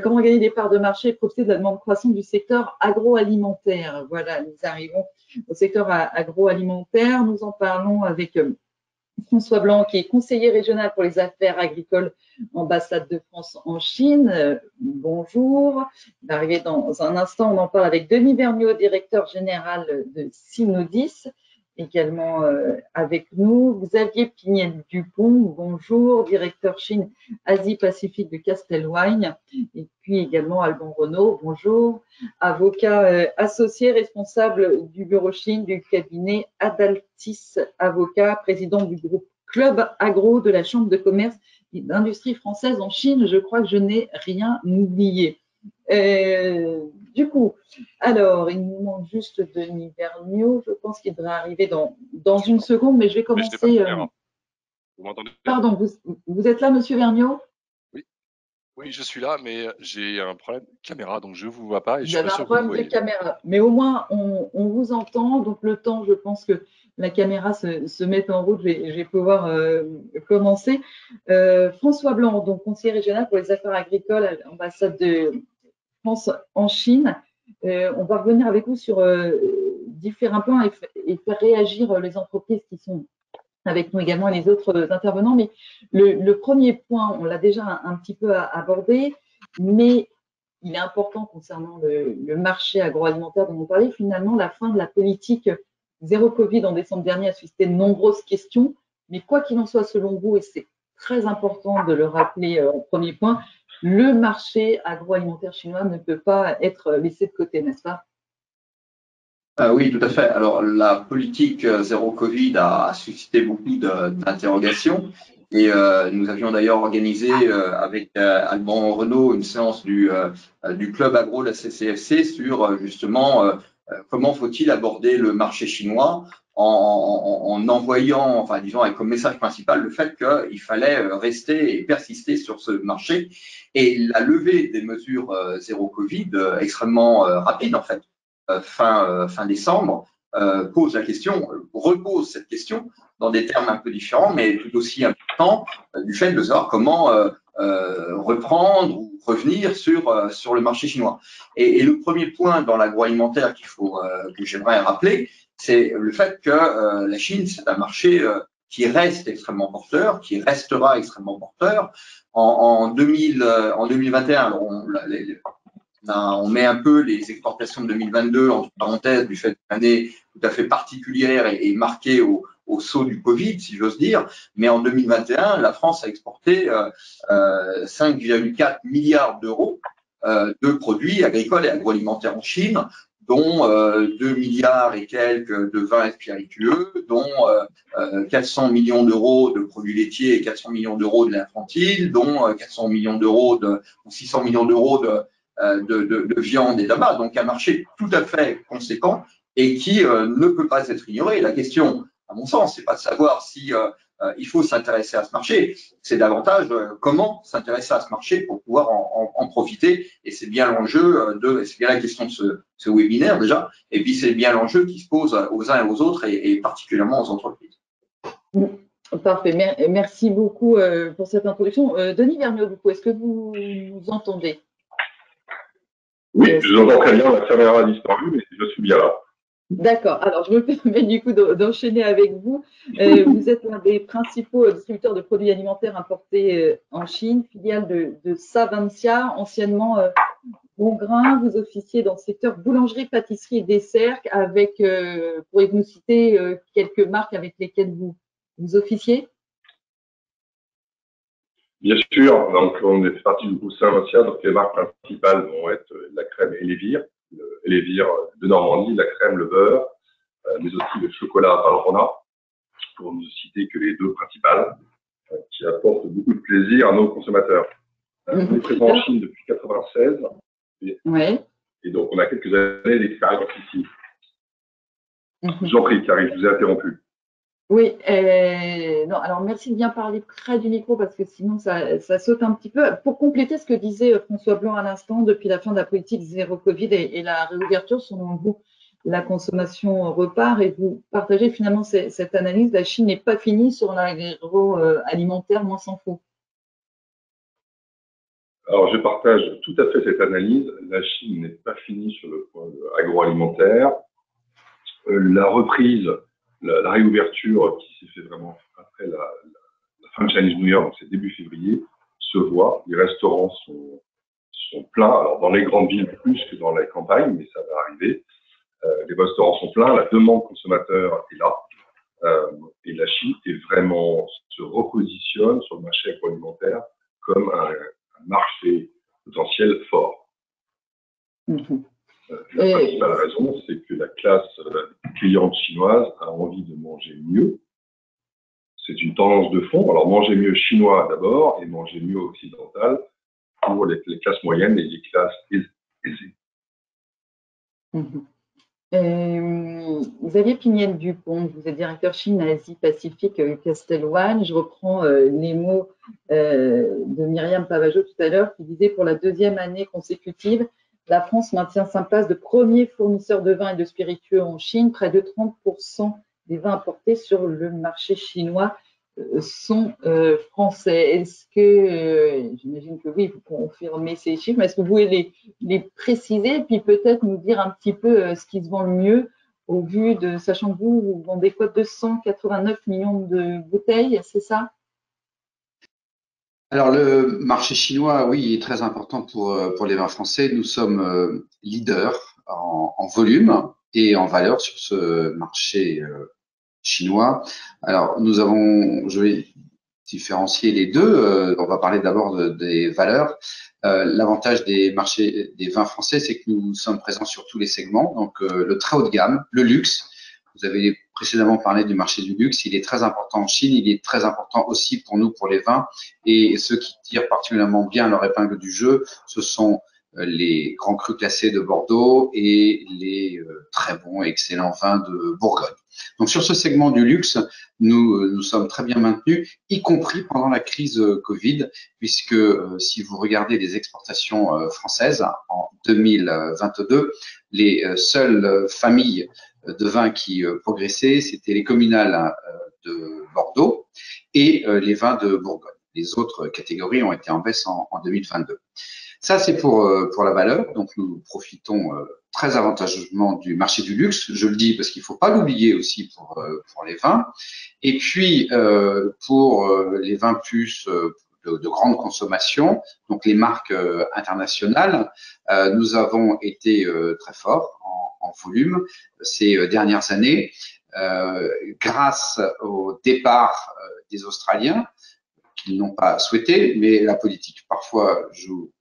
Comment gagner des parts de marché et profiter de la demande croissante du secteur agroalimentaire. Voilà, nous arrivons au secteur agroalimentaire. Nous en parlons avec François Blanc, qui est conseiller régional pour les affaires agricoles, ambassade de France en Chine. Bonjour. Il va arriver dans un instant. On en parle avec Denis Vergniaud, directeur général de Sinodis, également avec nous. Xavier Pignel-Dupont, bonjour, directeur Chine Asie-Pacifique de Castel Wine. Et puis également Alban Renault, bonjour, avocat associé, responsable du bureau Chine du cabinet Adaltys, avocat, président du groupe Club Agro de la Chambre de commerce et d'industrie française en Chine. Je crois que je n'ai rien oublié. Du coup, alors, il nous manque juste Denis Bernier. Je pense qu'il devrait arriver dans une seconde, mais je vais commencer. Vous m'entendez? Pardon, vous êtes là, monsieur Vergniaud? Oui, je suis là, mais j'ai un problème de caméra, donc je ne vous vois pas. Et je suis pas sûr que vous voyez. Vous avez un problème de caméra, mais au moins, on vous entend. Donc, le temps, je pense que la caméra se met en route. Je vais pouvoir commencer. François Blanc, donc conseiller régional pour les affaires agricoles à l'ambassade de France en Chine. On va revenir avec vous sur différents points et faire réagir les entreprises qui sont avec nous également et les autres intervenants. Mais le premier point, on l'a déjà un petit peu abordé, mais il est important concernant le marché agroalimentaire dont on parlait. Finalement, la fin de la politique zéro Covid en décembre dernier a suscité de nombreuses questions. Mais quoi qu'il en soit, selon vous, et c'est très important de le rappeler en premier point, le marché agroalimentaire chinois ne peut pas être laissé de côté, n'est-ce pas? Oui, tout à fait. Alors, la politique zéro Covid a suscité beaucoup d'interrogations et nous avions d'ailleurs organisé avec Alban Renault une séance du club agro de la CCFC sur justement comment faut-il aborder le marché chinois en envoyant, enfin disons avec comme message principal le fait qu'il fallait rester et persister sur ce marché et la levée des mesures zéro Covid extrêmement rapide en fait. Fin décembre, pose la question, repose cette question dans des termes un peu différents, mais tout aussi importants du fait de savoir comment reprendre ou revenir sur le marché chinois. Et le premier point dans l'agroalimentaire que j'aimerais rappeler, c'est le fait que la Chine, c'est un marché qui reste extrêmement porteur, qui restera extrêmement porteur. En 2021, alors on met un peu les exportations de 2022 entre parenthèses du fait d'une année tout à fait particulière et marquée au saut du Covid, si j'ose dire. Mais en 2021, la France a exporté 5,4 milliards d'euros de produits agricoles et agroalimentaires en Chine, dont 2 milliards et quelques de vins et spiritueux, dont 400 millions d'euros de produits laitiers et 400 millions d'euros de l'infantile, dont 600 millions d'euros de viande et tabac, donc un marché tout à fait conséquent et qui ne peut pas être ignoré. La question, à mon sens, c'est pas de savoir si il faut s'intéresser à ce marché, c'est davantage comment s'intéresser à ce marché pour pouvoir en profiter. Et c'est bien l'enjeu c'est bien la question de ce webinaire déjà, et puis c'est bien l'enjeu qui se pose aux uns et aux autres et particulièrement aux entreprises. Parfait, merci beaucoup pour cette introduction. Denis Vergniaud, du coup, est-ce que vous nous entendez? Oui, je vous entends très bien, la caméra a disparu, mais je suis bien là. D'accord, alors je me permets du coup d'enchaîner avec vous. Vous êtes l'un des principaux distributeurs de produits alimentaires importés en Chine, filiale de Savencia, anciennement Bongrain. Vous officiez dans le secteur boulangerie, pâtisserie et dessert, avec, pourriez-vous nous citer quelques marques avec lesquelles vous officiez? Bien sûr, donc on est parti du groupe Savencia, donc les marques principales vont être la crème Elévir de Normandie, la crème, le beurre, mais aussi le chocolat Valrhona, pour ne citer que les deux principales, qui apportent beaucoup de plaisir à nos consommateurs. On est présent en Chine depuis 1996, et donc on a quelques années d'expérience ici. J'en prie, Karine, je vous ai interrompu. Oui, non, alors merci de bien parler près du micro parce que sinon ça saute un petit peu. Pour compléter ce que disait François Blanc à l'instant, depuis la fin de la politique zéro Covid et la réouverture, selon vous, la consommation repart et vous partagez finalement cette analyse. La Chine n'est pas finie sur l'agroalimentaire, moins s'en faut. Alors, je partage tout à fait cette analyse. La Chine n'est pas finie sur le point agroalimentaire. La reprise, la réouverture qui s'est fait vraiment après la fin de Chinese New Year, donc c'est début février, se voit. Les restaurants sont pleins, alors dans les grandes villes plus que dans les campagnes, mais ça va arriver. Les restaurants sont pleins, la demande consommateur est là. Et la Chine est vraiment, se repositionne sur le marché agroalimentaire comme un marché potentiel fort. Mm-hmm. La principale raison, c'est que la classe cliente chinoise a envie de manger mieux. C'est une tendance de fond. Alors, manger mieux chinois d'abord et manger mieux occidental pour les classes moyennes et les classes aisées. Mmh. Xavier Pignel-Dupont, vous êtes directeur Chine, Asie, Pacifique, Castel Wine. Je reprends les mots de Myriam Pavageau tout à l'heure qui disait pour la deuxième année consécutive, la France maintient sa place de premier fournisseur de vins et de spiritueux en Chine. Près de 30% des vins importés sur le marché chinois sont français. Est-ce que, j'imagine que oui, vous confirmez ces chiffres, mais est-ce que vous pouvez les préciser et puis peut-être nous dire un petit peu ce qui se vend le mieux au vu de, sachant que vous vendez quoi, 289 millions de bouteilles, c'est ça ? Alors, le marché chinois, oui, est très important pour les vins français. Nous sommes leaders en volume et en valeur sur ce marché chinois. Alors, nous avons, je vais différencier les deux. On va parler d'abord des valeurs. L'avantage des marchés des vins français, c'est que nous sommes présents sur tous les segments. Donc, le très haut de gamme, le luxe. Vous avez précédemment parlé du marché du luxe, il est très important en Chine, il est très important aussi pour nous, pour les vins, et ceux qui tirent particulièrement bien leur épingle du jeu, ce sont les grands crus classés de Bordeaux et les très bons et excellents vins de Bourgogne. Donc sur ce segment du luxe, nous sommes très bien maintenus, y compris pendant la crise Covid, puisque si vous regardez les exportations françaises en 2022, les seules familles de vins qui progressaient, c'était les communales de Bordeaux et les vins de Bourgogne. Les autres catégories ont été en baisse en 2022. Ça, c'est pour la valeur. Donc, nous profitons très avantageusement du marché du luxe. Je le dis parce qu'il faut pas l'oublier aussi pour les vins. Et puis, pour les vins plus de grande consommation, donc les marques internationales, nous avons été très forts en volume ces dernières années grâce au départ des Australiens qu'ils n'ont pas souhaité, mais la politique parfois joue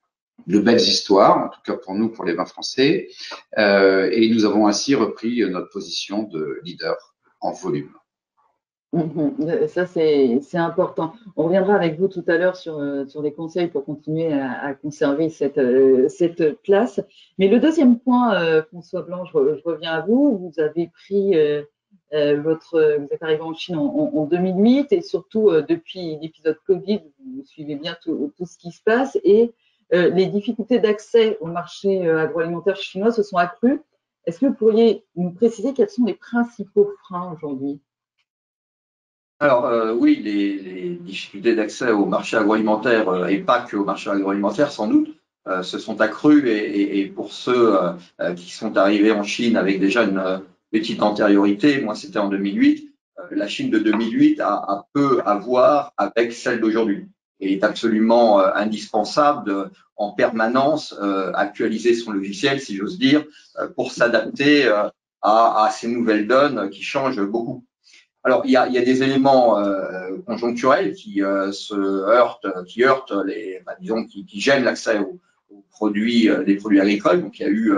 de belles histoires, en tout cas pour nous, pour les vins français, et nous avons ainsi repris notre position de leader en volume. Ça, c'est important. On reviendra avec vous tout à l'heure sur les conseils pour continuer à conserver cette place. Mais le deuxième point, François Blanc, je reviens à vous. Vous avez pris vous êtes arrivé en Chine en 2008 et surtout depuis l'épisode Covid, vous suivez bien tout ce qui se passe et les difficultés d'accès au marché agroalimentaire chinois se sont accrues. Est-ce que vous pourriez nous préciser quels sont les principaux freins aujourd'hui ? Alors oui, les difficultés d'accès au marché agroalimentaire et pas que au marché agroalimentaire sans doute se sont accrues et pour ceux qui sont arrivés en Chine avec déjà une petite antériorité, moi c'était en 2008, la Chine de 2008 a peu à voir avec celle d'aujourd'hui et est absolument indispensable de, en permanence actualiser son logiciel, si j'ose dire, pour s'adapter à ces nouvelles donnes qui changent beaucoup. Alors, il y a des éléments conjoncturels qui heurtent qui gênent l'accès aux produits, des produits agricoles. Donc, il y a eu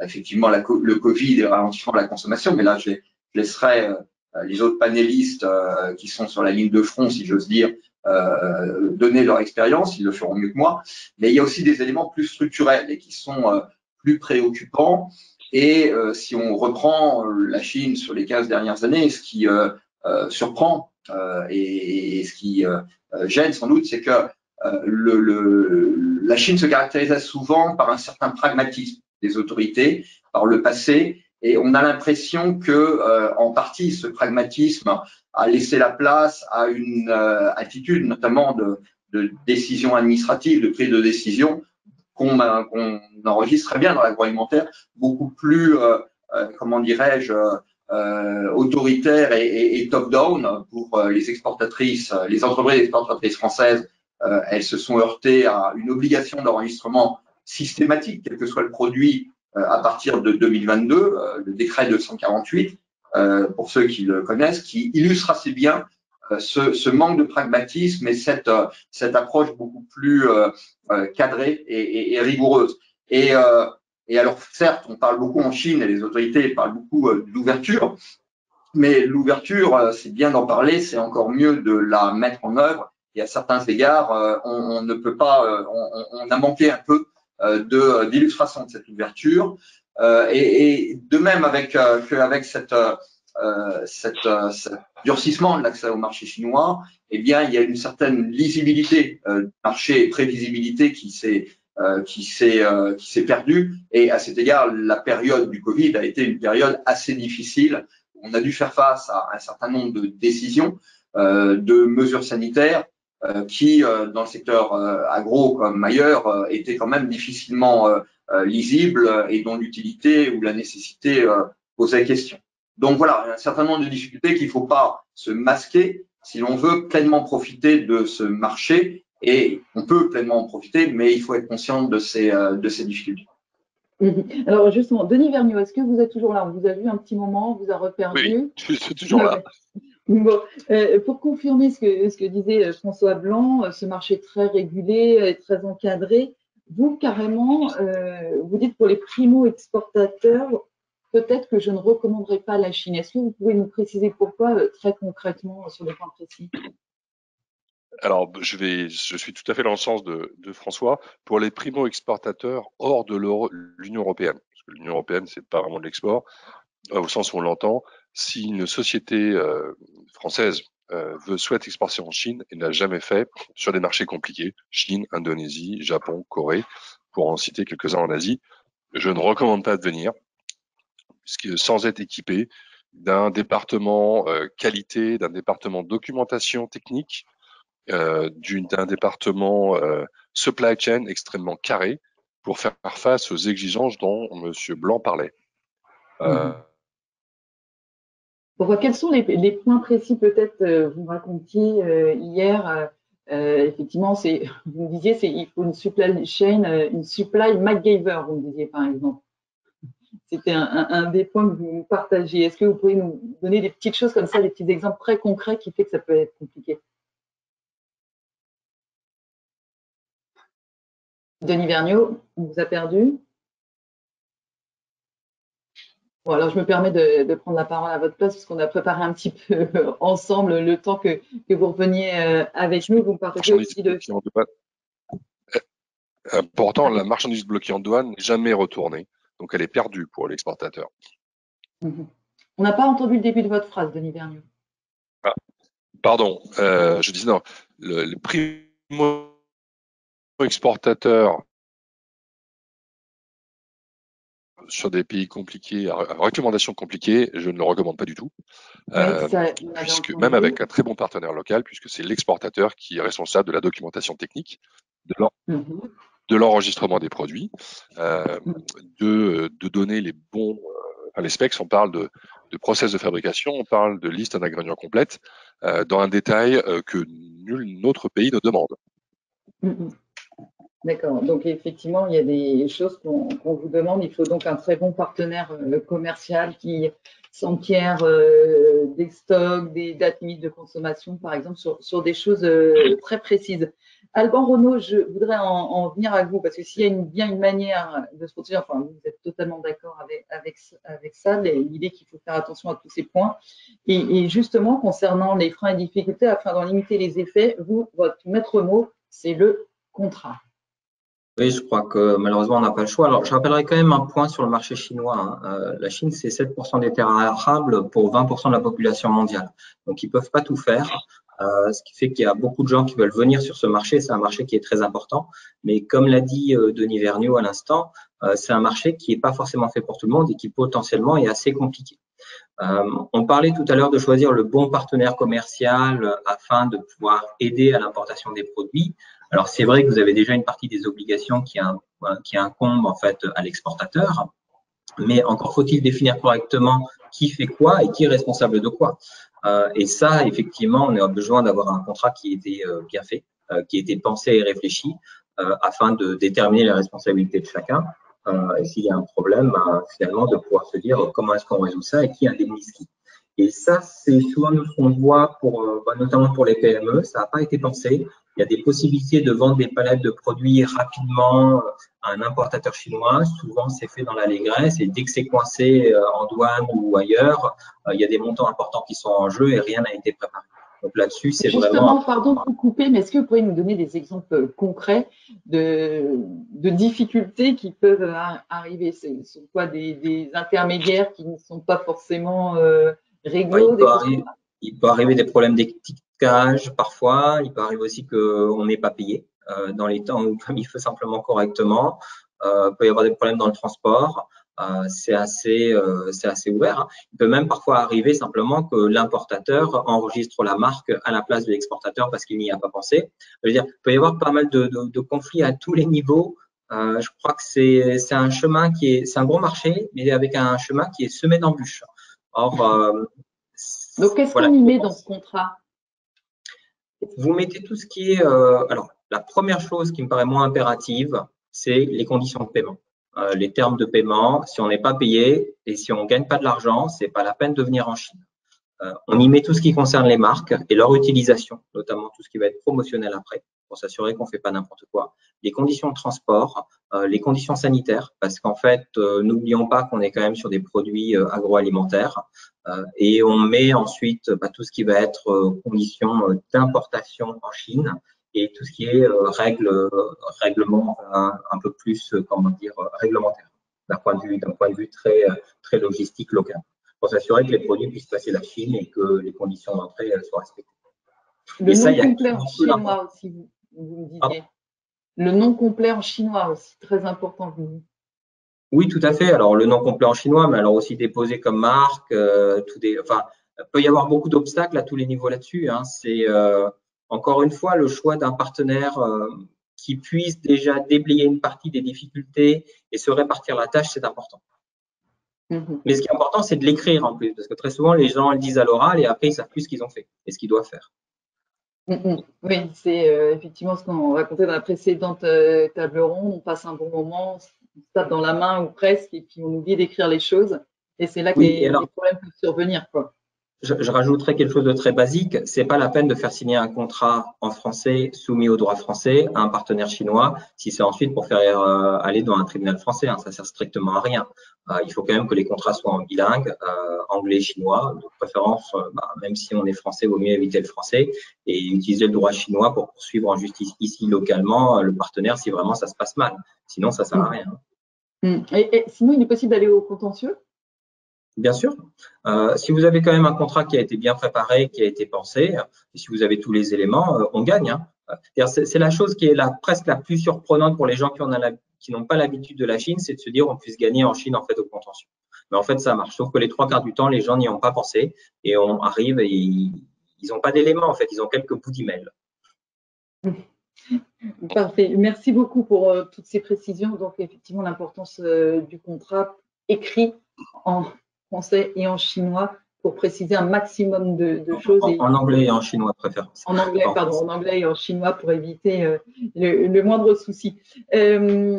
effectivement le Covid ralentissant la consommation, mais là, je laisserai les autres panélistes qui sont sur la ligne de front, si j'ose dire, donner leur expérience. Ils le feront mieux que moi. Mais il y a aussi des éléments plus structurels et qui sont plus préoccupants. Et si on reprend la Chine sur les 15 dernières années, ce qui surprend et ce qui gêne sans doute, c'est que la Chine se caractérisait souvent par un certain pragmatisme des autorités par le passé, et on a l'impression que en partie ce pragmatisme a laissé la place à une attitude notamment de décisions administratives, de prise de décision qu'on enregistre très bien dans l'agroalimentaire, beaucoup plus, comment dirais-je, autoritaire et top-down pour les exportatrices, les entreprises exportatrices françaises. Elles se sont heurtées à une obligation d'enregistrement systématique, quel que soit le produit, à partir de 2022, le décret 248, pour ceux qui le connaissent, qui illustre assez bien ce manque de pragmatisme et cette approche beaucoup plus cadrée et rigoureuse. Et alors, certes, on parle beaucoup en Chine et les autorités parlent beaucoup d'ouverture, mais l'ouverture, c'est bien d'en parler, c'est encore mieux de la mettre en œuvre. Et à certains égards, on ne peut pas, on a manqué un peu d'illustration de cette ouverture. Et de même qu'avec ce durcissement de l'accès au marché chinois, eh bien, il y a une certaine lisibilité du marché et prévisibilité qui s'est perdue. Et à cet égard, la période du Covid a été une période assez difficile. On a dû faire face à un certain nombre de décisions, de mesures sanitaires qui, dans le secteur agro comme ailleurs, étaient quand même difficilement lisibles et dont l'utilité ou la nécessité posait question. Donc voilà, il y a un certain nombre de difficultés qu'il ne faut pas se masquer si l'on veut pleinement profiter de ce marché, et on peut pleinement en profiter, mais il faut être conscient de ces difficultés. Alors justement, Denis Vergniaud, est-ce que vous êtes toujours là? On vous a vu un petit moment, on vous a reperdu. Oui, je suis toujours là. Bon, pour confirmer ce que disait François Blanc, ce marché très régulé et très encadré, vous carrément, vous dites pour les primo-exportateurs, peut-être que je ne recommanderais pas la Chine. Est-ce que vous pouvez nous préciser pourquoi très concrètement sur des points précis? Alors, je suis tout à fait dans le sens de François. Pour les primo-exportateurs hors de l'Union européenne, parce que l'Union européenne, c'est pas vraiment de l'export, au sens où on l'entend. Si une société française souhaite exporter en Chine et n'a jamais fait sur des marchés compliqués, Chine, Indonésie, Japon, Corée, pour en citer quelques-uns en Asie, je ne recommande pas de venir sans être équipé d'un département qualité, d'un département documentation technique, d'un département supply chain extrêmement carré pour faire face aux exigences dont Monsieur Blanc parlait. Quels sont les points précis, peut-être, vous me racontiez hier, effectivement, vous me disiez, il faut une supply chain, une supply MacGyver, vous me disiez par exemple. C'était un des points que vous partagez. Est-ce que vous pouvez nous donner des petites choses comme ça, des petits exemples très concrets qui fait que ça peut être compliqué? Denis Vergniaud, on vous a perdu. Bon, alors je me permets de prendre la parole à votre place parce qu'on a préparé un petit peu ensemble le temps que vous reveniez avec nous. Vous partagez aussi de… Pourtant, la marchandise bloquée en douane n'est jamais retournée, donc elle est perdue pour l'exportateur. On n'a pas entendu le début de votre phrase, Denis Vergniaud. Ah, pardon, je disais non. Le primo-exportateur sur des pays compliqués, à recommandations compliquées, je ne le recommande pas du tout, puisque même avec un très bon partenaire local, puisque c'est l'exportateur qui est responsable de la documentation technique, de l'enregistrement des produits, de donner les bons… les specs, on parle de process de fabrication, on parle de liste d'ingrédients complète, dans un détail que nul autre pays ne demande. D'accord. Donc, effectivement, il y a des choses qu'on vous demande. Il faut donc un très bon partenaire commercial qui s'enquiert des stocks, des dates limites de consommation, par exemple, sur des choses très précises. Alban Renault, je voudrais en venir à vous, parce que s'il y a bien une manière de se protéger, enfin, vous êtes totalement d'accord avec ça, l'idée qu'il faut faire attention à tous ces points. Et justement, concernant les freins et difficultés, afin d'en limiter les effets, vous, votre maître mot, c'est le contrat. Oui, je crois que malheureusement, on n'a pas le choix. Alors, je rappellerai quand même un point sur le marché chinois. La Chine, c'est 7% des terres arables pour 20% de la population mondiale. Donc, ils ne peuvent pas tout faire. Ce qui fait qu'il y a beaucoup de gens qui veulent venir sur ce marché. C'est un marché qui est très important. Mais comme l'a dit Denis Vergniaud à l'instant, c'est un marché qui n'est pas forcément fait pour tout le monde et qui potentiellement est assez compliqué. On parlait tout à l'heure de choisir le bon partenaire commercial afin de pouvoir aider à l'importation des produits. Alors, c'est vrai que vous avez déjà une partie des obligations qui incombe en fait à l'exportateur, mais encore faut-il définir correctement qui fait quoi et qui est responsable de quoi. Et ça, effectivement, on a besoin d'avoir un contrat qui était bien fait, qui était pensé et réfléchi afin de déterminer les responsabilités de chacun. Et s'il y a un problème, finalement, de pouvoir se dire comment est-ce qu'on résout ça et qui indemnise qui. Et ça, c'est souvent ce qu'on voit, pour, notamment pour les PME, ça n'a pas été pensé. Il y a des possibilités de vendre des palettes de produits rapidement à un importateur chinois. Souvent, c'est fait dans l'allégresse et dès que c'est coincé en douane ou ailleurs, il y a des montants importants qui sont en jeu et rien n'a été préparé. Donc là-dessus, c'est vraiment… Justement, pardon de vous couper, mais est-ce que vous pouvez nous donner des exemples concrets de difficultés qui peuvent arriver? Ce sont quoi, des intermédiaires qui ne sont pas forcément réglo? Il peut arriver des problèmes d'étiquetage parfois. Il peut arriver aussi qu'on n'est pas payé dans les temps où il faut simplement correctement. Il peut y avoir des problèmes dans le transport. C'est assez ouvert. Il peut même parfois arriver simplement que l'importateur enregistre la marque à la place de l'exportateur parce qu'il n'y a pas pensé. Je veux dire, il peut y avoir pas mal de conflits à tous les niveaux. Je crois que c'est un chemin qui est… C'est un gros marché, mais avec un chemin qui est semé d'embûches. Or… Donc, qu'est-ce qu'on y met dans ce contrat? Vous mettez tout ce qui est… alors, la première chose qui me paraît moins impérative, c'est les conditions de paiement. Les termes de paiement, si on n'est pas payé et si on ne gagne pas de l'argent, c'est pas la peine de venir en Chine. On y met tout ce qui concerne les marques et leur utilisation, notamment tout ce qui va être promotionnel après, pour s'assurer qu'on ne fait pas n'importe quoi. Les conditions de transport, les conditions sanitaires, parce qu'en fait, n'oublions pas qu'on est quand même sur des produits agroalimentaires. Et on met ensuite tout ce qui va être conditions d'importation en Chine, et tout ce qui est règlement un peu plus, comment dire, réglementaire, d'un point de vue très, très logistique local, pour s'assurer que les produits puissent passer la Chine et que les conditions d'entrée soient respectées. Le nom complet en chinois aussi, vous me disiez. Le nom complet en chinois aussi, très important, vous dites. Oui, tout à fait. Alors, le nom complet en chinois, mais alors aussi déposé comme marque, il peut y avoir beaucoup d'obstacles à tous les niveaux là-dessus, hein. C'est… Encore une fois, le choix d'un partenaire qui puisse déjà déblayer une partie des difficultés et se répartir la tâche, c'est important. Mmh. Mais ce qui est important, c'est de l'écrire en plus, parce que très souvent, les gens le disent à l'oral et après, ils ne savent plus ce qu'ils ont fait et ce qu'ils doivent faire. Mmh. Oui, c'est effectivement ce qu'on racontait dans la précédente table ronde. On passe un bon moment, on se tape dans la main ou presque, et puis on oublie d'écrire les choses. Et c'est là que les problèmes peuvent survenir, quoi. Je rajouterai quelque chose de très basique. C'est pas la peine de faire signer un contrat en français soumis au droit français à un partenaire chinois si c'est ensuite pour faire aller dans un tribunal français. Hein, ça sert strictement à rien. Il faut quand même que les contrats soient en bilingue, anglais-chinois, de préférence. Même si on est français, vaut mieux éviter le français et utiliser le droit chinois pour poursuivre en justice ici localement le partenaire si vraiment ça se passe mal. Sinon, ça sert à rien. Et sinon, il est possible d'aller au contentieux? Bien sûr. Si vous avez quand même un contrat qui a été bien préparé, qui a été pensé, et si vous avez tous les éléments, on gagne, hein. C'est la chose qui est presque la plus surprenante pour les gens qui n'ont pas l'habitude de la Chine, c'est de se dire on puisse gagner en Chine en fait au contentieux. Mais en fait, ça marche. Sauf que les 3 quarts du temps, les gens n'y ont pas pensé et on arrive et ils n'ont pas d'éléments en fait. Ils ont quelques bouts d'email. Parfait. Merci beaucoup pour toutes ces précisions. Donc effectivement, l'importance du contrat écrit en français et en chinois pour préciser un maximum de choses. En anglais et en chinois, préférence. En anglais, pardon, en anglais et en chinois pour éviter le moindre souci. Je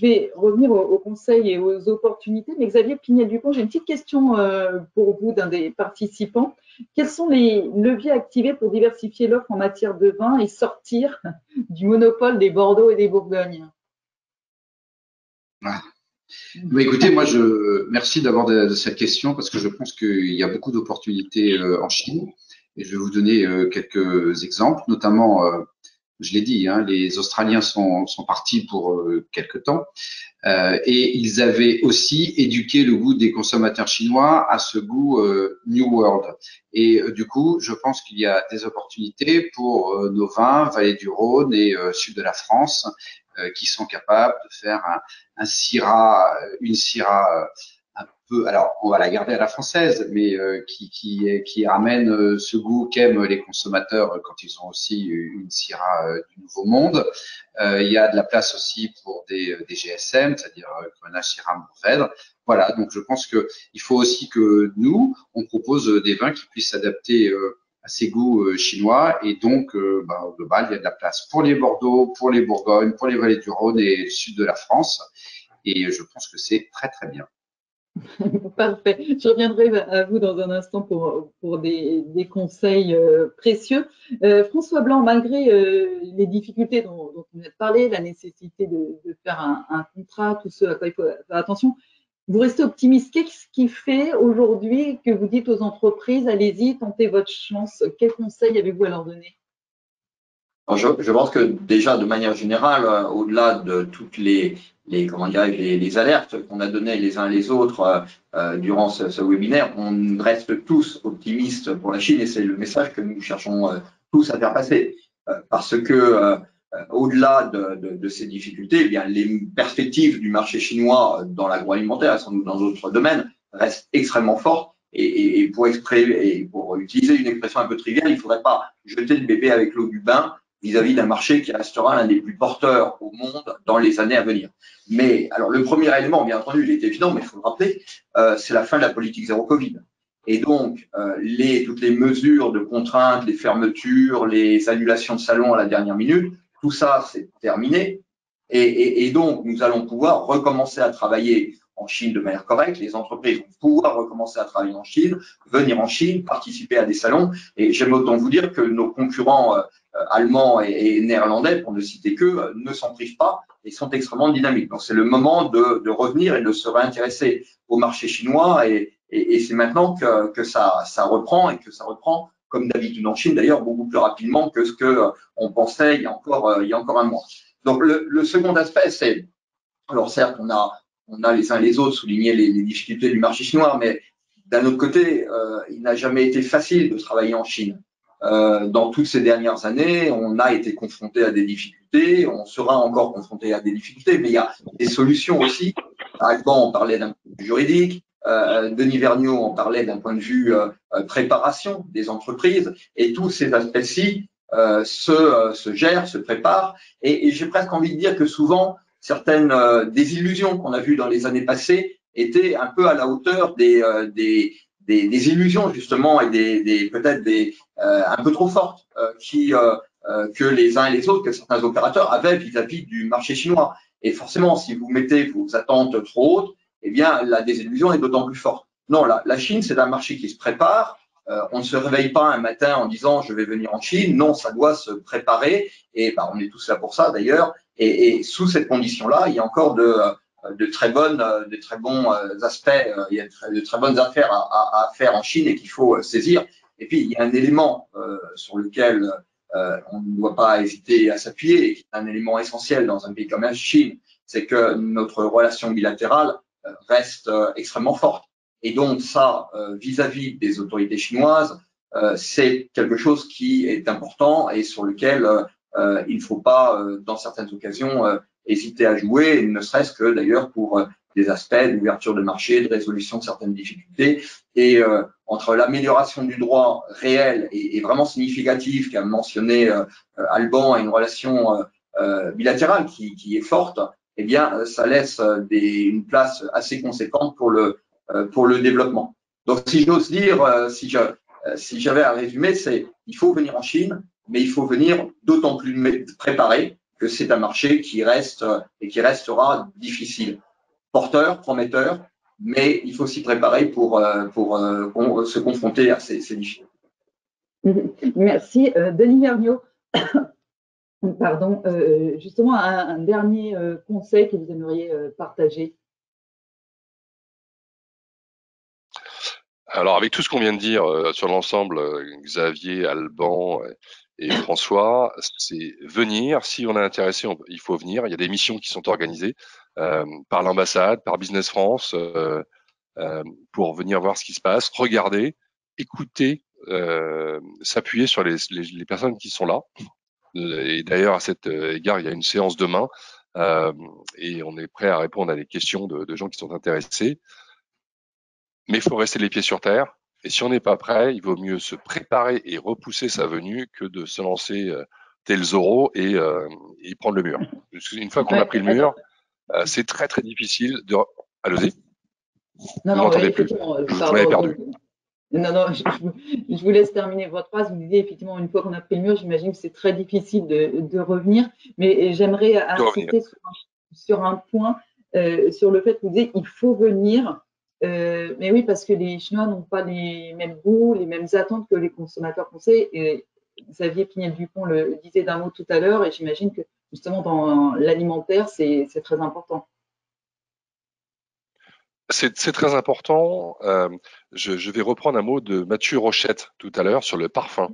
vais revenir aux conseils et aux opportunités. Mais Xavier Pignel-Dupont, j'ai une petite question pour vous d'un des participants. Quels sont les leviers activés pour diversifier l'offre en matière de vin et sortir du monopole des Bordeaux et des Bourgognes? Ah. Bah écoutez, moi merci d'avoir de cette question parce que je pense qu'il y a beaucoup d'opportunités en Chine et je vais vous donner quelques exemples, notamment, je l'ai dit, hein, les Australiens sont partis pour quelque temps et ils avaient aussi éduqué le goût des consommateurs chinois à ce goût New World et du coup, je pense qu'il y a des opportunités pour nos vins, vallée du Rhône et sud de la France qui sont capables de faire une syrah un peu, alors on va la garder à la française, mais qui ramène ce goût qu'aiment les consommateurs quand ils ont aussi une Syrah du Nouveau Monde. Il y a de la place aussi pour des GSM, c'est-à-dire Grenache, Syrah, Mourvèdre. Voilà, donc je pense que il faut aussi que nous, on propose des vins qui puissent s'adapter à ces goûts chinois, et donc au global, il y a de la place pour les Bordeaux, pour les Bourgognes, pour les vallées du Rhône et le sud de la France, et je pense que c'est très très bien. Parfait. Je reviendrai à vous dans un instant pour des conseils précieux. François Blanc, malgré les difficultés dont vous avez parlé, la nécessité de faire un contrat, tout ce à quoi il faut faire attention, vous restez optimiste. Qu'est-ce qui fait aujourd'hui que vous dites aux entreprises, allez-y, tentez votre chance? Quels conseils avez-vous à leur donner? Alors je pense que déjà, de manière générale, au-delà de toutes les alertes qu'on a données les uns les autres durant ce webinaire, on reste tous optimistes pour la Chine, et c'est le message que nous cherchons tous à faire passer, parce que au-delà de ces difficultés, eh bien, les perspectives du marché chinois dans l'agroalimentaire et sans doute dans d'autres domaines restent extrêmement fortes, et pour utiliser une expression un peu triviale, il ne faudrait pas jeter le bébé avec l'eau du bain vis-à-vis d'un marché qui restera l'un des plus porteurs au monde dans les années à venir. Mais alors le premier élément, bien entendu, il est évident, mais il faut le rappeler, c'est la fin de la politique zéro Covid. Et donc, toutes les mesures de contraintes, les fermetures, les annulations de salons à la dernière minute, tout ça, c'est terminé. Et donc, nous allons pouvoir recommencer à travailler en Chine de manière correcte. Les entreprises vont pouvoir recommencer à travailler en Chine, venir en Chine, participer à des salons. Et j'aime autant vous dire que nos concurrents allemands et néerlandais, pour ne citer qu'eux, ne s'en privent pas et sont extrêmement dynamiques. Donc, c'est le moment de revenir et de se réintéresser au marché chinois. Et c'est maintenant que ça reprend, et que ça reprend comme d'habitude en Chine, d'ailleurs, beaucoup plus rapidement que ce que on pensait il y a encore un mois. Donc, le second aspect, c'est, alors certes, on a les uns les autres souligné les difficultés du marché chinois, mais d'un autre côté, il n'a jamais été facile de travailler en Chine. Dans toutes ces dernières années, on a été confronté à des difficultés, on sera encore confronté à des difficultés, mais il y a des solutions aussi. Alban en parlait d'un point de vue juridique, Denis Vergniaud en parlait d'un point de vue préparation des entreprises, et tous ces aspects-ci se gèrent, se préparent, et j'ai presque envie de dire que souvent, certaines désillusions qu'on a vues dans les années passées étaient un peu à la hauteur des illusions justement, et peut-être un peu trop fortes que les uns et les autres, que certains opérateurs avaient vis-à-vis du marché chinois. Et forcément, si vous mettez vos attentes trop hautes, eh bien la désillusion est d'autant plus forte. Non, la Chine, c'est un marché qui se prépare. On ne se réveille pas un matin en disant je vais venir en Chine. Non, ça doit se préparer, et on est tous là pour ça d'ailleurs. Et sous cette condition-là, il y a encore de très bons aspects, il y a de très bonnes affaires à faire en Chine, et qu'il faut saisir. Et puis, il y a un élément sur lequel on ne doit pas hésiter à s'appuyer, et qui est un élément essentiel dans un pays comme la Chine, c'est que notre relation bilatérale reste extrêmement forte. Et donc ça, vis-à-vis des autorités chinoises, c'est quelque chose qui est important, et sur lequel il ne faut pas, dans certaines occasions, hésiter à jouer, ne serait-ce que d'ailleurs pour des aspects d'ouverture de marché, de résolution de certaines difficultés. Et entre l'amélioration du droit réel et vraiment significative qu'a mentionné Alban, et une relation bilatérale qui est forte, eh bien, ça laisse une place assez conséquente pour le développement. Donc, si j'ose dire, si j'avais à résumer, c'est il faut venir en Chine, mais il faut venir d'autant plus préparé que c'est un marché qui reste et qui restera difficile, porteur, prometteur, mais il faut s'y préparer pour se confronter à ces difficultés. Merci. Denis Vergniaud, pardon, justement, un dernier conseil que vous aimeriez partager. Alors, avec tout ce qu'on vient de dire sur l'ensemble, Xavier, Alban et François, c'est venir. Si on est intéressé, il faut venir. Il y a des missions qui sont organisées par l'ambassade, par Business France, pour venir voir ce qui se passe, regarder, écouter, s'appuyer sur les personnes qui sont là. Et d'ailleurs, à cet égard, il y a une séance demain, et on est prêt à répondre à des questions de gens qui sont intéressés. mais il faut rester les pieds sur terre. Et si on n'est pas prêt, il vaut mieux se préparer et repousser sa venue que de se lancer tel Zorro et prendre le mur. Une fois qu'on a pris le mur, c'est très très difficile de... Allez-y. Non, vous m'entendez plus. Vous m'avez perdu. Non, je vous laisse terminer votre phrase. Vous disiez effectivement, une fois qu'on a pris le mur, j'imagine que c'est très difficile de revenir. Mais j'aimerais insister sur un point, sur le fait que vous disiez qu'il faut venir. Mais oui, parce que les Chinois n'ont pas les mêmes goûts, les mêmes attentes que les consommateurs français. Et Xavier Pignel-Dupont le disait d'un mot tout à l'heure, et j'imagine que justement dans l'alimentaire, c'est très important. C'est très important. Je vais reprendre un mot de Mathieu Rochette tout à l'heure sur le parfum.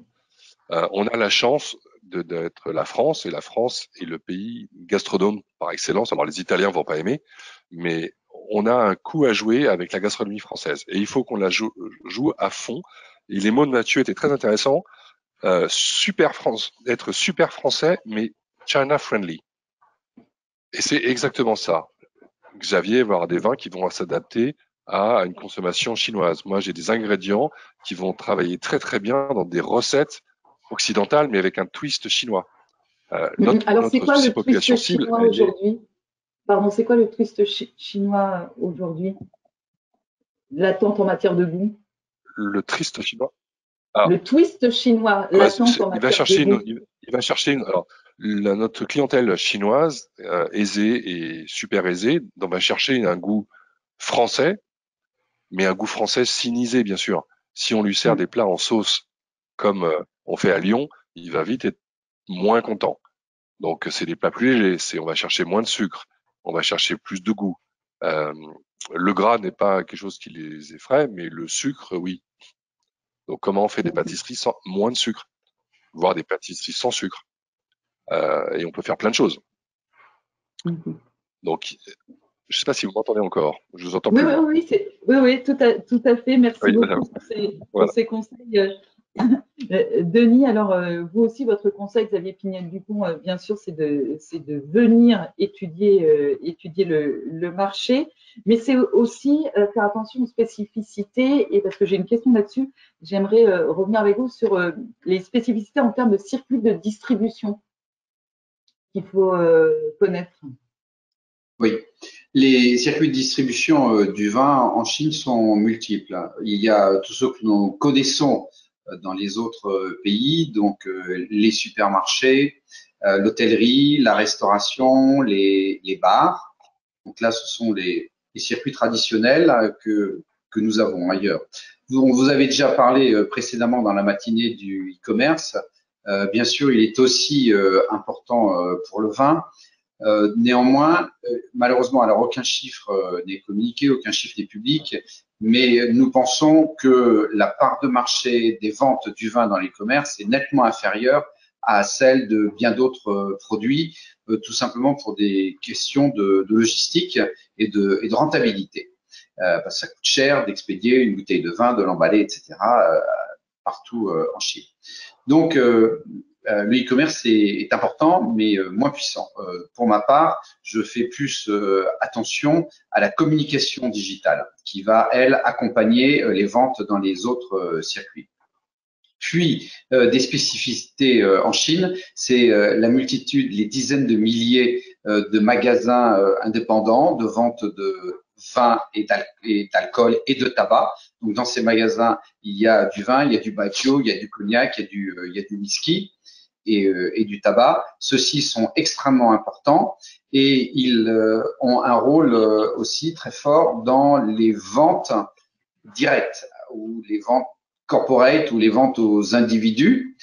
On a la chance d'être la France, et la France est le pays gastronome par excellence. Alors les Italiens vont pas aimer, mais on a un coup à jouer avec la gastronomie française et il faut qu'on la joue à fond. Et les mots de Mathieu étaient très intéressants. Super France, être super français, mais China friendly. Et c'est exactement ça. Xavier va avoir des vins qui vont s'adapter à une consommation chinoise. Moi, j'ai des ingrédients qui vont travailler très très bien dans des recettes occidentales, mais avec un twist chinois. Alors, c'est quoi le twist chinois aujourd'hui ? Pardon, c'est quoi le twist chinois aujourd'hui? L'attente en matière de goût? Le twist chinois. Ah. Le twist chinois, l'attente en matière de goût. Il va chercher une. Alors, notre clientèle chinoise, aisée et super aisée, va chercher un goût français, mais un goût français sinisé, bien sûr. Si on lui sert des plats en sauce, comme on fait à Lyon, il va vite être moins content. Donc, c'est des plats plus légers, on va chercher moins de sucre. On va chercher plus de goût. Le gras n'est pas quelque chose qui les effraie, mais le sucre, oui. Donc, comment on fait des pâtisseries sans moins de sucre, voire des pâtisseries sans sucre, et on peut faire plein de choses. Donc, je ne sais pas si vous m'entendez encore. Je vous entends plus. Oui, tout à fait. Merci beaucoup pour ces conseils. Denis, alors vous aussi, votre conseil, Xavier Pignel-Dupont, bien sûr, c'est de venir étudier le marché, mais c'est aussi faire attention aux spécificités, et parce que j'ai une question là-dessus, j'aimerais revenir avec vous sur les spécificités en termes de circuit de distribution qu'il faut connaître. Oui, les circuits de distribution du vin en Chine sont multiples. Il y a tous ceux que nous connaissons dans les autres pays, donc les supermarchés, l'hôtellerie, la restauration, les bars. Donc là, ce sont les circuits traditionnels que nous avons ailleurs. On vous avait déjà parlé précédemment dans la matinée du e-commerce. Bien sûr, il est aussi important pour le vin. Néanmoins, malheureusement, alors aucun chiffre n'est communiqué, aucun chiffre n'est public, mais nous pensons que la part de marché des ventes du vin dans les commerces est nettement inférieure à celle de bien d'autres produits, tout simplement pour des questions de logistique et de rentabilité. Parce que ça coûte cher d'expédier une bouteille de vin, de l'emballer, etc. Partout en Chine. Donc, le e-commerce est important, mais moins puissant. Pour ma part, je fais plus attention à la communication digitale qui va, elle, accompagner les ventes dans les autres circuits. Puis, des spécificités en Chine, c'est la multitude, les dizaines de milliers de magasins indépendants de vente de vin et d'alcool et de tabac. Donc, dans ces magasins, il y a du vin, il y a du baijiu, il y a du cognac, il y a du whisky et du tabac. Ceux-ci sont extrêmement importants et ils ont un rôle aussi très fort dans les ventes directes ou les ventes corporate ou les ventes aux individus,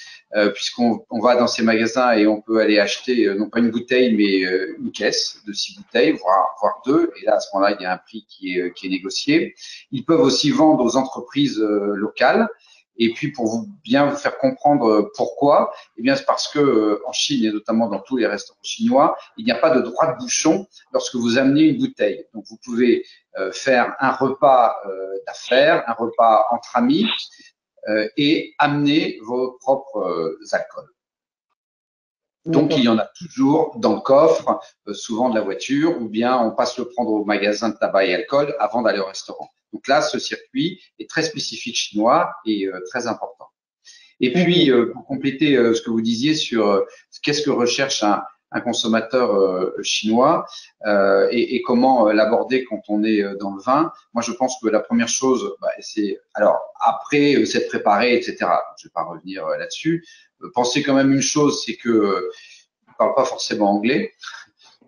puisqu'on va dans ces magasins et on peut aller acheter non pas une bouteille, mais une caisse de 6 bouteilles, voire 2. Et là, à ce moment-là, il y a un prix qui est négocié. Ils peuvent aussi vendre aux entreprises locales. Et puis, pour bien vous faire comprendre pourquoi, eh bien, c'est parce que en Chine et notamment dans tous les restaurants chinois, il n'y a pas de droit de bouchon lorsque vous amenez une bouteille. Donc, vous pouvez faire un repas d'affaires, un repas entre amis, et amener vos propres alcools. Donc, il y en a toujours dans le coffre, souvent de la voiture, ou bien on passe le prendre au magasin de tabac et alcool avant d'aller au restaurant. Donc là, ce circuit est très spécifique chinois et très important. Et puis, pour compléter ce que vous disiez sur qu'est-ce que recherche un consommateur chinois et comment l'aborder quand on est dans le vin, moi, je pense que la première chose, c'est… Alors, après s'être préparé, etc., je ne vais pas revenir là-dessus. Pensez quand même une chose, c'est que on ne parle pas forcément anglais.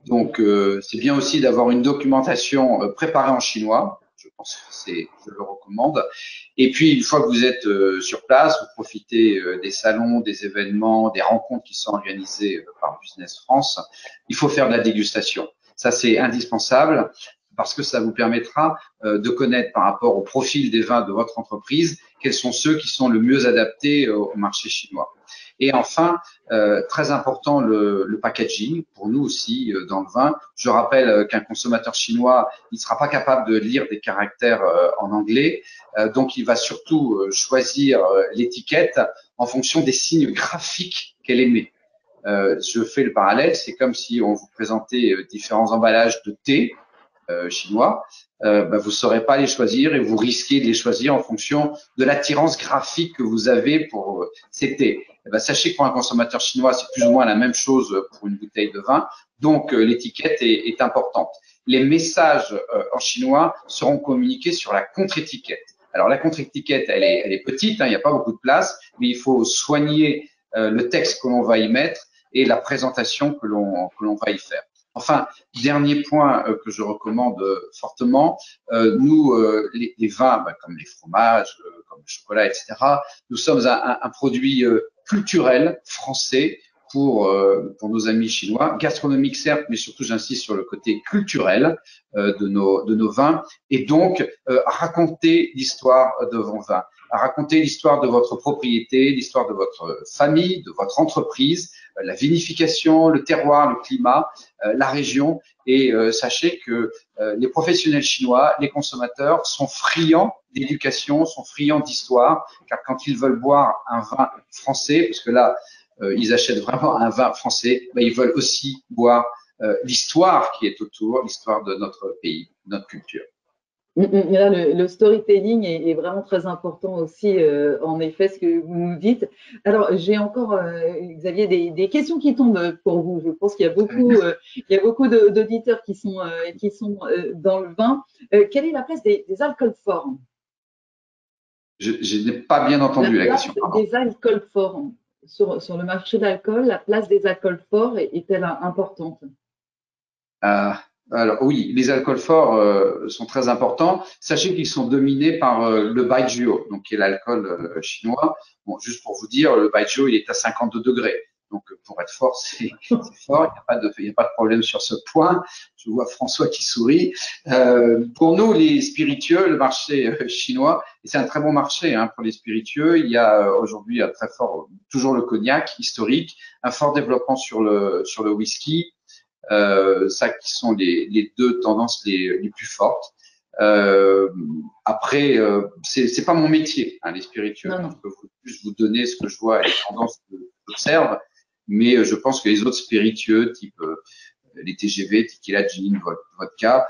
Donc, c'est bien aussi d'avoir une documentation préparée en chinois. Je pense que je le recommande. Et puis, une fois que vous êtes sur place, vous profitez des salons, des événements, des rencontres qui sont organisées par Business France. Il faut faire de la dégustation. Ça, c'est indispensable parce que ça vous permettra de connaître par rapport au profil des vins de votre entreprise, quels sont ceux qui sont le mieux adaptés au marché chinois. Et enfin, très important, le packaging, pour nous aussi, dans le vin. Je rappelle qu'un consommateur chinois, il ne sera pas capable de lire des caractères en anglais. Donc, il va surtout choisir l'étiquette en fonction des signes graphiques qu'elle émet. Je fais le parallèle, c'est comme si on vous présentait différents emballages de thé chinois. Vous ne saurez pas les choisir et vous risquez de les choisir en fonction de l'attirance graphique que vous avez pour ces thés. Sachez que pour un consommateur chinois, c'est plus ou moins la même chose pour une bouteille de vin. Donc, l'étiquette est importante. Les messages en chinois seront communiqués sur la contre-étiquette. Alors, la contre-étiquette, elle est petite, hein, il n'y a pas beaucoup de place, mais il faut soigner le texte que l'on va y mettre et la présentation que l'on va y faire. Enfin, dernier point que je recommande fortement, nous, les vins, comme les fromages, comme le chocolat, etc., nous sommes un produit culturel français pour nos amis chinois, gastronomique certes, mais surtout j'insiste sur le côté culturel de nos vins, et donc raconter l'histoire de vos vins, raconter l'histoire de votre propriété, l'histoire de votre famille, de votre entreprise, la vinification, le terroir, le climat, la région, et sachez que les professionnels chinois, les consommateurs sont friands d'éducation, sont friands d'histoire, car quand ils veulent boire un vin français, parce que là, ils achètent vraiment un vin français, ils veulent aussi boire l'histoire qui est autour, l'histoire de notre pays, notre culture. Le storytelling est vraiment très important aussi, en effet, ce que vous nous dites. Alors, j'ai encore, Xavier, des questions qui tombent pour vous. Je pense qu'il y a beaucoup d'auditeurs qui sont dans le vin. Quelle est la place des alcools forts? Je n'ai pas bien entendu la question. Des alcools forts. Sur le marché de l'alcool, la place des alcools forts est-elle importante? Alors oui, les alcools forts sont très importants. Sachez qu'ils sont dominés par le baijiu, donc qui est l'alcool chinois. Bon, juste pour vous dire, le baijiu, il est à 52 degrés. Donc, pour être fort, c'est fort. Il n'y a pas de problème sur ce point. Je vois François qui sourit. Pour nous, les spiritueux, le marché chinois, et c'est un très bon marché pour les spiritueux. Il y a aujourd'hui un très fort, toujours le cognac historique, un fort développement sur le whisky. Ça qui sont les deux tendances les plus fortes. Après, c'est pas mon métier, les spiritueux. Donc, je peux juste vous donner ce que je vois et les tendances que j'observe. Mais je pense que les autres spiritueux, type les TGV, tequila, gin, vodka,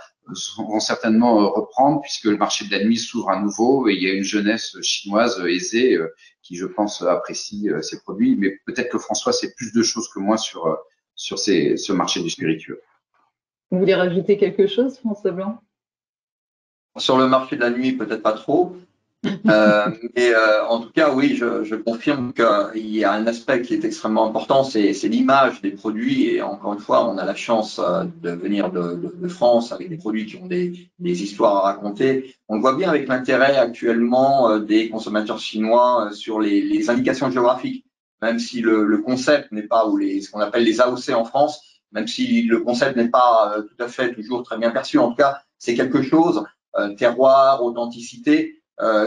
vont certainement reprendre puisque le marché de la nuit s'ouvre à nouveau et il y a une jeunesse chinoise aisée qui, je pense, apprécie ces produits. Mais peut-être que François sait plus de choses que moi sur ce marché du spiritueux. Vous voulez rajouter quelque chose, François Blanc? Sur le marché de la nuit, peut-être pas trop. Mais en tout cas, oui, je confirme qu'il y a un aspect qui est extrêmement important, c'est l'image des produits. Et encore une fois, on a la chance de venir de France avec des produits qui ont des histoires à raconter. On le voit bien avec l'intérêt actuellement des consommateurs chinois sur les indications géographiques, même si le concept n'est pas, ou ce qu'on appelle les AOC en France, même si le concept n'est pas tout à fait toujours très bien perçu. En tout cas, c'est quelque chose, terroir, authenticité,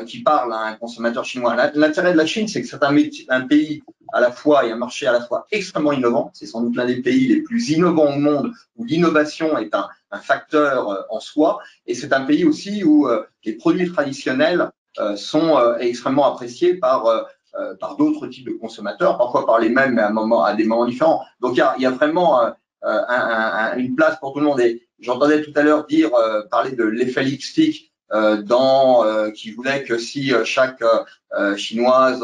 qui parle à un consommateur chinois. L'intérêt de la Chine, c'est que c'est un pays à la fois et un marché à la fois extrêmement innovant. C'est sans doute l'un des pays les plus innovants au monde où l'innovation est un facteur en soi. Et c'est un pays aussi où les produits traditionnels sont extrêmement appréciés par d'autres types de consommateurs, parfois par les mêmes mais à des moments différents. Donc, il y a vraiment une place pour tout le monde. Et j'entendais tout à l'heure parler de l'effet lipstick qui voulait que si chaque chinoise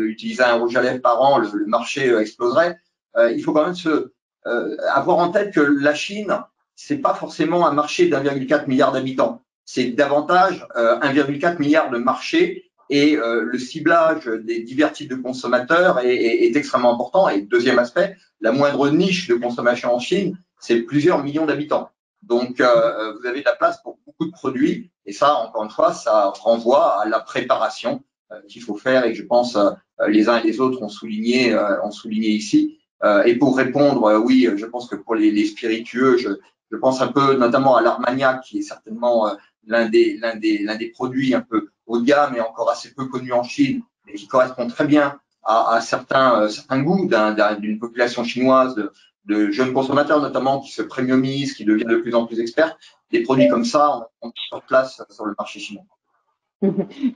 utilisait un rouge à lèvres par an, le marché exploserait. Il faut quand même se, avoir en tête que la Chine, c'est pas forcément un marché d'1,4 milliard d'habitants. C'est davantage 1,4 milliard de marchés et le ciblage des divers types de consommateurs est extrêmement important. Et deuxième aspect, la moindre niche de consommation en Chine, c'est plusieurs millions d'habitants. Donc, vous avez de la place pour beaucoup de produits. Et ça, encore une fois, ça renvoie à la préparation qu'il faut faire. Et je pense les uns et les autres ont souligné ici. Et pour répondre, oui, je pense que pour les spiritueux, je pense un peu notamment à l'Armagnac, qui est certainement l'un des produits un peu haut de gamme et encore assez peu connu en Chine, mais qui correspond très bien à certains goûts d'une population chinoise de jeunes consommateurs notamment qui se premiumisent, qui deviennent de plus en plus experts. Des produits comme ça, on sur place sur le marché chinois.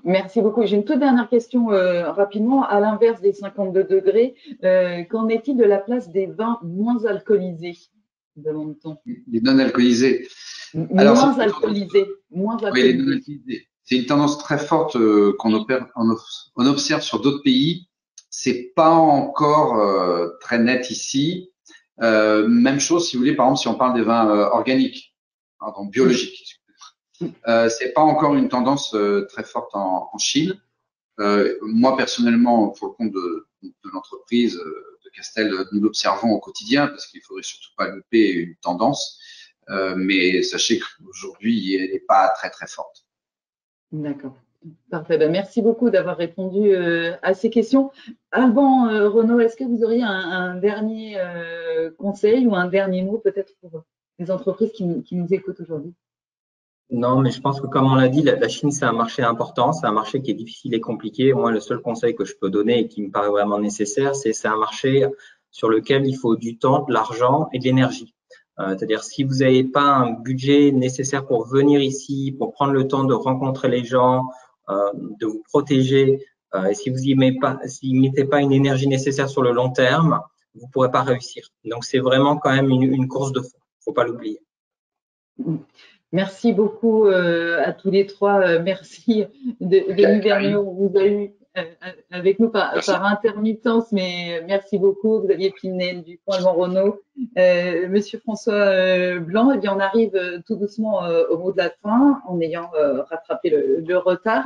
Merci beaucoup. J'ai une toute dernière question rapidement. À l'inverse des 52 degrés, qu'en est-il de la place des vins moins alcoolisés? Les non-alcoolisés. Moins alcoolisés. C'est une tendance très forte qu'on observe sur d'autres pays. C'est pas encore très net ici. Même chose, si vous voulez, par exemple, si on parle des vins organiques, pardon, biologiques. C'est pas encore une tendance très forte en Chine. Moi, personnellement, pour le compte de l'entreprise de Castel, nous l'observons au quotidien parce qu'il faudrait surtout pas louper une tendance. Mais sachez qu'aujourd'hui, elle n'est pas très, très forte. D'accord. Parfait. Ben, merci beaucoup d'avoir répondu à ces questions. Alban Renault, est-ce que vous auriez un dernier conseil ou un dernier mot peut-être pour les entreprises qui nous écoutent aujourd'hui? Non, mais je pense que comme on l'a dit, la Chine, c'est un marché important, c'est un marché qui est difficile et compliqué. Moi, le seul conseil que je peux donner et qui me paraît vraiment nécessaire, c'est un marché sur lequel il faut du temps, de l'argent et de l'énergie. C'est-à-dire, si vous n'avez pas un budget nécessaire pour venir ici, pour prendre le temps de rencontrer les gens, de vous protéger, et si vous n'y mettez pas une énergie nécessaire sur le long terme, vous ne pourrez pas réussir. Donc, c'est vraiment quand même une course de fond. Il ne faut pas l'oublier. Merci beaucoup à tous les trois. Merci Denis Bernier, vous avez eu avec nous par intermittence, mais merci beaucoup. Xavier Pignel-Dupont, Alban Renault, Monsieur François Blanc. Et bien, on arrive tout doucement au mot de la fin, en ayant rattrapé le retard.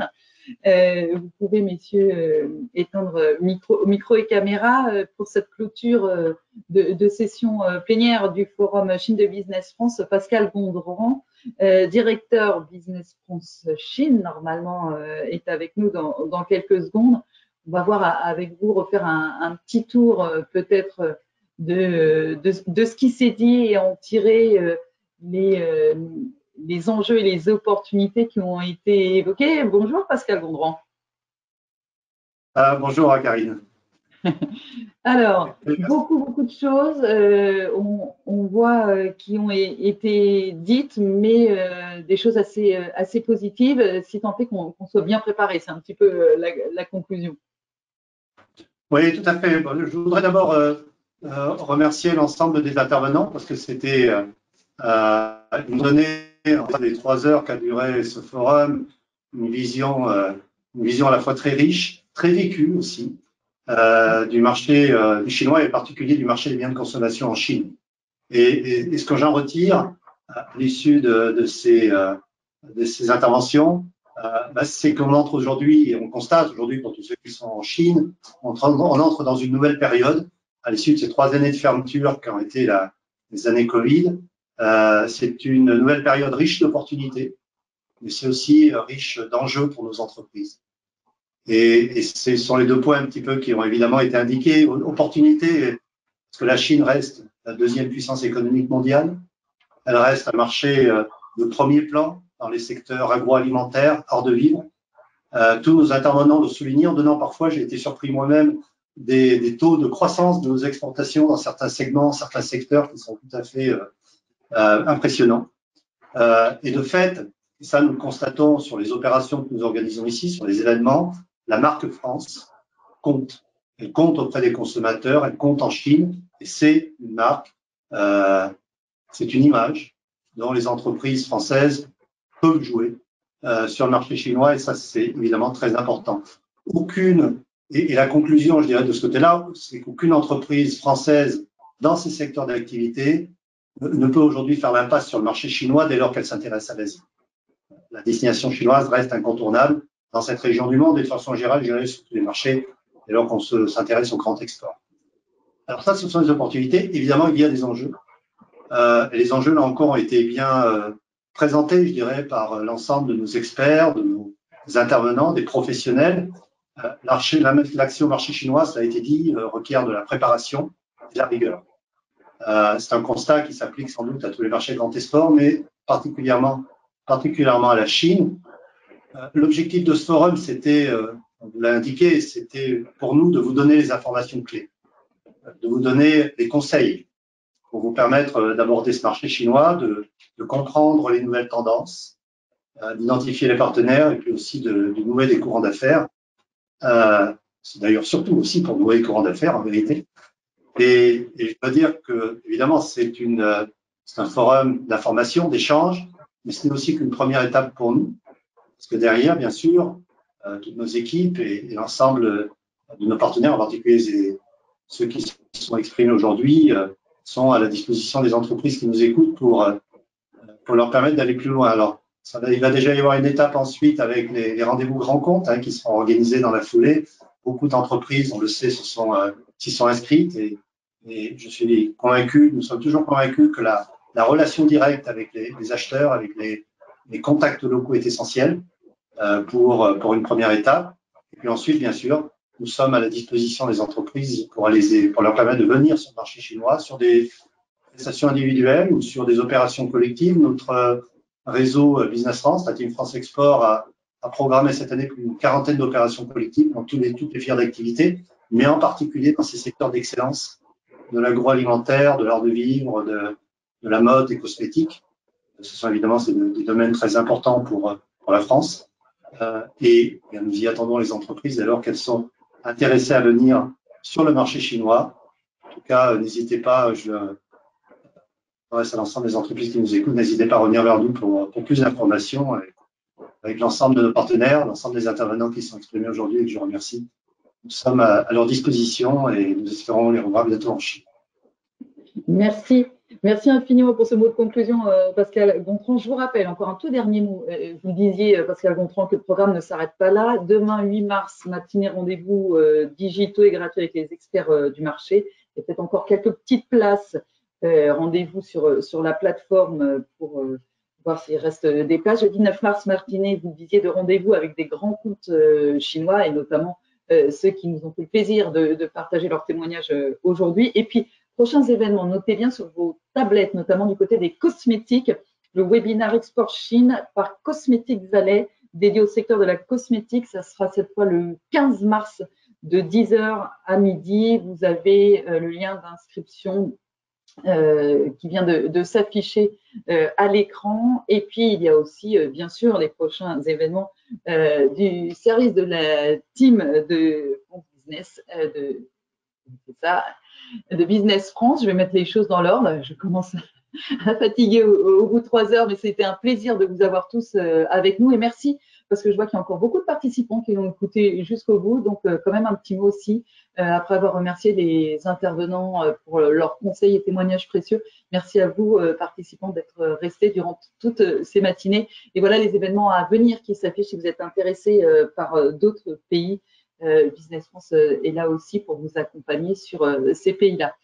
Vous pouvez, messieurs, éteindre micro et caméra pour cette clôture de session plénière du Forum Chine de Business France. Pascal Gondrand, directeur Business France Chine, normalement est avec nous dans quelques secondes. On va voir avec vous refaire un petit tour peut-être de ce qui s'est dit et en tirer les enjeux et les opportunités qui ont été évoquées. Bonjour Pascal Gondrand. Bonjour Karine. Alors, beaucoup de choses, on voit qui ont été dites, mais des choses assez positives, si tant est qu'on soit bien préparé. C'est un petit peu la conclusion. Oui, tout à fait. Je voudrais d'abord remercier l'ensemble des intervenants parce que c'était une donnée des 3 heures qu'a duré ce forum, une vision à la fois très riche, très vécue aussi, du marché chinois et en particulier du marché des biens de consommation en Chine. Et ce que j'en retire à l'issue de ces interventions, c'est qu'on entre aujourd'hui, et on constate aujourd'hui pour tous ceux qui sont en Chine, on entre dans une nouvelle période à l'issue de ces 3 années de fermeture qui ont été les années Covid. C'est une nouvelle période riche d'opportunités, mais c'est aussi riche d'enjeux pour nos entreprises. Et ce sont les 2 points un petit peu qui ont évidemment été indiqués. Opportunités, parce que la Chine reste la 2e puissance économique mondiale. Elle reste un marché de premier plan dans les secteurs agroalimentaires, hors de vivre. Tous nos intervenants l'ont souligné en donnant parfois, j'ai été surpris moi-même, des taux de croissance de nos exportations dans certains segments, certains secteurs qui sont tout à fait impressionnants. Et de fait, et ça, nous le constatons sur les opérations que nous organisons ici, sur les événements, la marque France compte. Elle compte auprès des consommateurs, elle compte en Chine, et c'est une marque, c'est une image dont les entreprises françaises peuvent jouer sur le marché chinois, et ça, c'est évidemment très important. Aucune, et la conclusion, je dirais, de ce côté-là, c'est qu'aucune entreprise française dans ces secteurs d'activité ne peut aujourd'hui faire l'impasse sur le marché chinois dès lors qu'elle s'intéresse à l'Asie. La destination chinoise reste incontournable dans cette région du monde et de façon générale, je dirais, sur tous les marchés dès lors qu'on s'intéresse au grand export. Alors ça, ce sont des opportunités. Évidemment, il y a des enjeux. Et les enjeux, là encore, ont été bien présentés, je dirais, par l'ensemble de nos experts, de nos intervenants, des professionnels. L'action au marché chinois, ça a été dit, requiert de la préparation et de la rigueur. C'est un constat qui s'applique sans doute à tous les marchés de grand export, mais particulièrement à la Chine. L'objectif de ce forum, c'était, on vous l'a indiqué, c'était pour nous de vous donner les informations clés, de vous donner les conseils pour vous permettre d'aborder ce marché chinois, de comprendre les nouvelles tendances, d'identifier les partenaires et puis aussi de nouer des courants d'affaires. C'est d'ailleurs surtout aussi pour nouer des courants d'affaires en vérité. Et je dois dire que, évidemment, c'est un forum d'information, d'échange, mais ce n'est aussi qu'une première étape pour nous, parce que derrière, bien sûr, toutes nos équipes et l'ensemble de nos partenaires, en particulier ceux qui se sont exprimés aujourd'hui, sont à la disposition des entreprises qui nous écoutent pour leur permettre d'aller plus loin. Alors, il va déjà y avoir une étape ensuite avec les rendez-vous grands comptes qui seront organisés dans la foulée. Beaucoup d'entreprises, on le sait, s'y sont inscrites et je suis convaincu, nous sommes toujours convaincus que la relation directe avec les acheteurs, avec les contacts locaux est essentielle pour une première étape. Et puis ensuite, bien sûr, nous sommes à la disposition des entreprises pour leur permettre de venir sur le marché chinois, sur des prestations individuelles ou sur des opérations collectives. Notre réseau Business France, la Team France Export, a programmé cette année plus d'une 40aine d'opérations collectives dans toutes les filières d'activité, mais en particulier dans ces secteurs d'excellence de l'agroalimentaire, de l'art de vivre, de la mode, des cosmétiques. Ce sont évidemment des domaines très importants pour la France. Et bien, nous y attendons les entreprises alors qu'elles sont intéressées à venir sur le marché chinois. En tout cas, n'hésitez pas, je m'adresse à l'ensemble des entreprises qui nous écoutent, n'hésitez pas à revenir vers nous pour plus d'informations avec l'ensemble de nos partenaires, l'ensemble des intervenants qui sont exprimés aujourd'hui et que je remercie. Nous sommes à leur disposition et nous espérons les revoir bientôt en Chine. Merci. Merci infiniment pour ce mot de conclusion, Pascal Gontran. Je vous rappelle encore un tout dernier mot. Vous disiez, Pascal Gontran, que le programme ne s'arrête pas là. Demain, 8 mars, matinée rendez-vous digitaux et gratuits avec les experts du marché. Il y a peut-être encore quelques petites places. Rendez-vous sur la plateforme pour voir s'il reste des places. Jeudi 9 mars, matinée, vous disiez de rendez-vous avec des grands comptes chinois et notamment ceux qui nous ont fait le plaisir de partager leurs témoignages aujourd'hui. Et puis, prochains événements, notez bien sur vos tablettes, notamment du côté des cosmétiques, le webinaire Export Chine par Cosmetic Valley, dédié au secteur de la cosmétique. Ça sera cette fois le 15 mars de 10h à midi. Vous avez le lien d'inscription qui vient de s'afficher à l'écran. Et puis, il y a aussi, bien sûr, les prochains événements du service de la team de business de Business France. Je vais mettre les choses dans l'ordre. Je commence à fatiguer au bout de 3 heures, mais c'était un plaisir de vous avoir tous avec nous. Et merci, parce que je vois qu'il y a encore beaucoup de participants qui ont écouté jusqu'au bout. Donc, quand même un petit mot aussi, après avoir remercié les intervenants pour leurs conseils et témoignages précieux. Merci à vous, participants, d'être restés durant toutes ces matinées. Et voilà les événements à venir qui s'affichent si vous êtes intéressés par d'autres pays. Business France est là aussi pour vous accompagner sur ces pays-là.